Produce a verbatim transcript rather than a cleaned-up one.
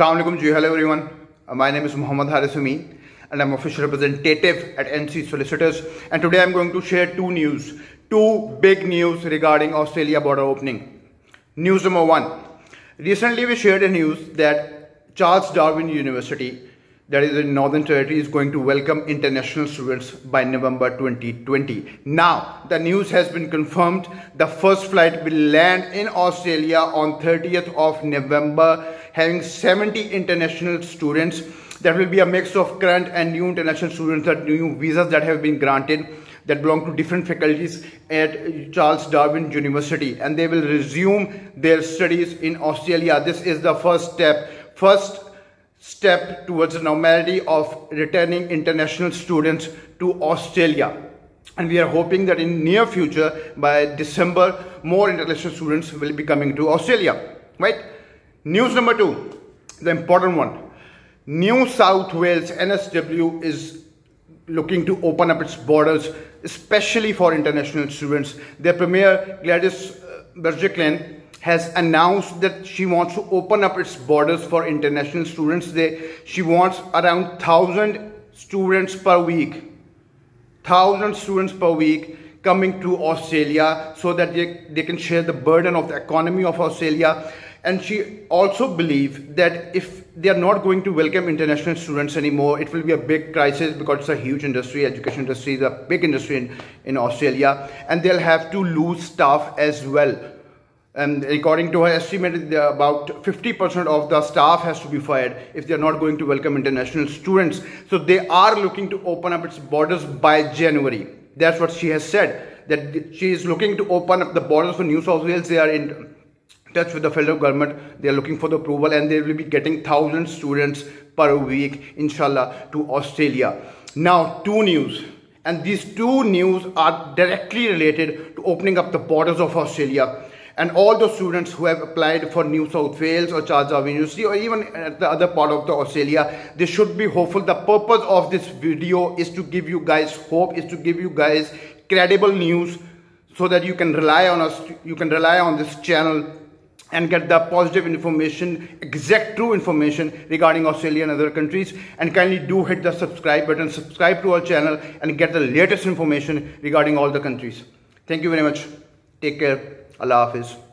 Assalamu alaikum ji, hello everyone. Uh, my name is Muhammad Haris and I'm official representative at N C Solicitors, and today I'm going to share two news, two big news regarding Australia border opening. News number one, recently we shared a news that Charles Darwin University, that is in Northern Territory, is going to welcome international students by November twenty twenty. Now, the news has been confirmed. The first flight will land in Australia on thirtieth of November, having seventy international students. That will be a mix of current and new international students, that new visas that have been granted, that belong to different faculties at Charles Darwin University, and they will resume their studies in Australia. This is the first step. First step towards the normality of returning international students to Australia, and we are hoping that in near future, by December, more international students will be coming to Australia, right? News number two, the important one. New South Wales, N S W, is looking to open up its borders, especially for international students. Their Premier, Gladys Berejiklian, has announced that she wants to open up its borders for international students. They, she wants around one thousand students per week, one thousand students per week coming to Australia, so that they, they can share the burden of the economy of Australia. And she also believes that if they are not going to welcome international students anymore, it will be a big crisis, because it's a huge industry. Education industry is a big industry in, in Australia, and they'll have to lose staff as well. And according to her estimate, about fifty percent of the staff has to be fired if they are not going to welcome international students. So they are looking to open up its borders by January. That's what she has said, that she is looking to open up the borders for New South Wales. They are in touch with the federal government. They are looking for the approval, and they will be getting one thousand students per week, inshallah, to Australia. Now, two news. And these two news are directly related to opening up the borders of Australia. And all the students who have applied for New South Wales or Charles Darwin University, or even at the other part of the Australia, they should be hopeful. The purpose of this video is to give you guys hope, is to give you guys credible news, so that you can rely on us, you can rely on this channel and get the positive information, exact true information regarding Australia and other countries. And kindly do hit the subscribe button, subscribe to our channel, and get the latest information regarding all the countries. Thank you very much. Take care. Allah Hafiz.